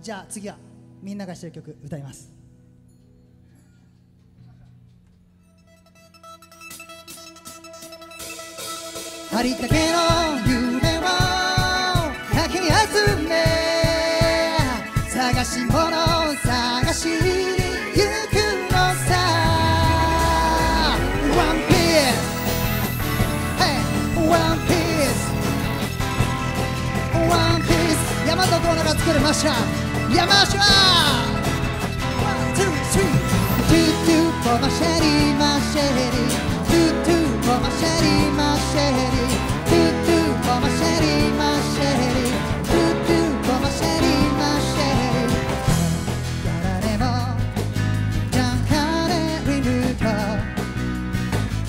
じゃあ次はみんなが知ってる曲歌います。ありったけの夢をかき集め、探し物を探しゆくのさ。ワンピース、ヘイ、ワンピース、ワンピース。ヤマトコノが作るマッシュアップ、ヤマッシュアップ。ワン、ツー、スリー、トゥトゥポマシェリマシェリ。トゥトゥポマシェリマシェリ、トゥトゥポマシェリマシェリ、トゥトゥポマシェリマシェリ。誰も抱かれると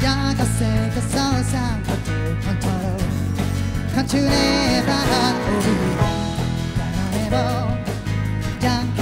やがせがそうさんとコントロール、感じれば追う。誰も「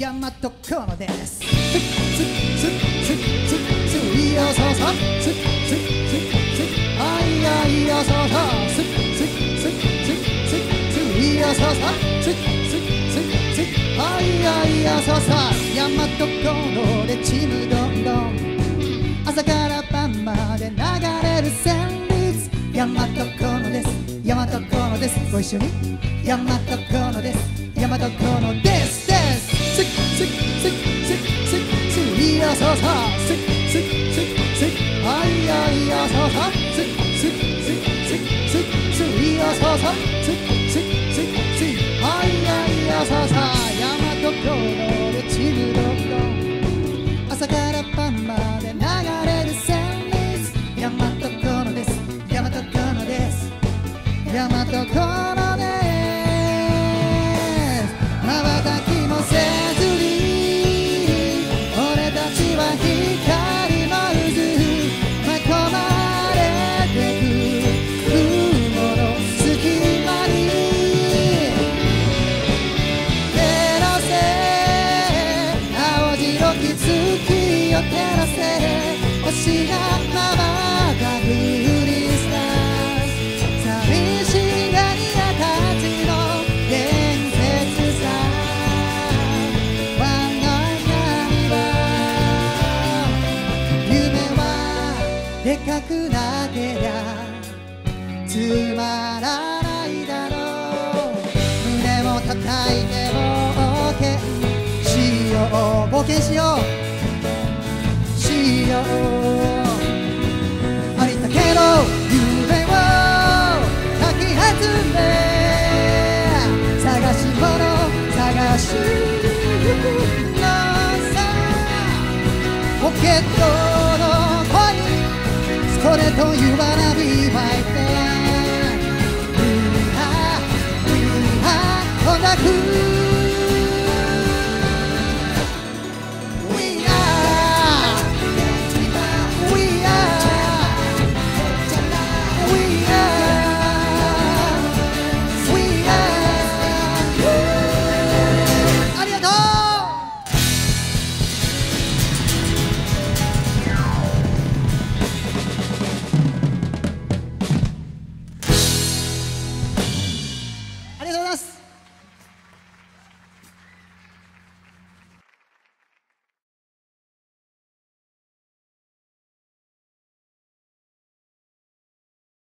Yamato Konoです。Yamato Konoでちむどんどん。朝から晩まで流れる旋律。Yamato Konoです。Yamato Konoです。ご一緒に。Yamato Konoです。Yamato Konoです。朝から晩まで流れる旋律。Yamato Konoです。Yamato Konoです。Yamato Konoです。瞬きもせず星がまばたくクリスマス、寂しがり屋たちの伝説さ。ワンナイトは夢はでかくなけりゃつまらないだろう。胸を叩いて冒険しよう、冒険しよう。ありったけの夢をかき集め、探し物探しのさ、ポケットの恋ストレート、You wanna be my friend。